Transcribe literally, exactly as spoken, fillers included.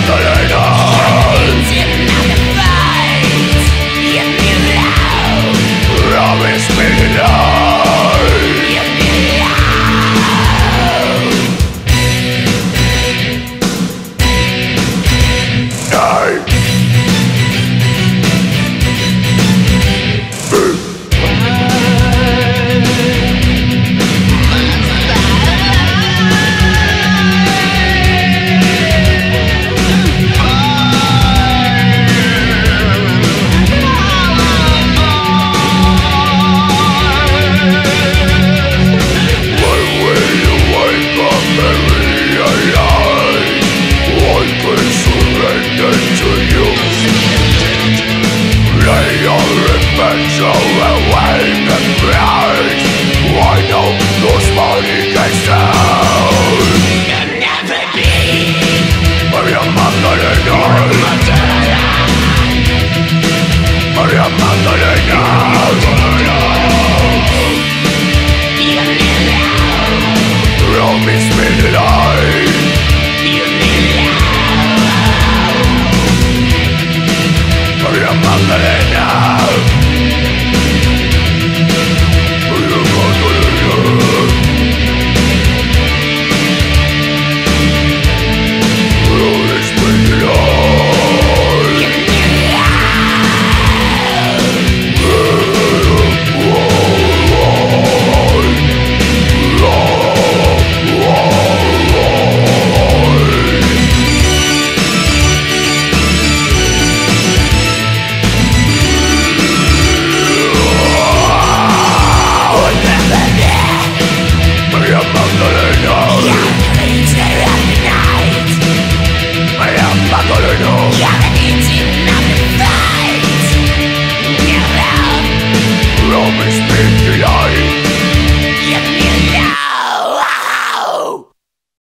I'm the leader.